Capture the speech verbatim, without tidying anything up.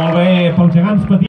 Molt bé, pels gegants petits.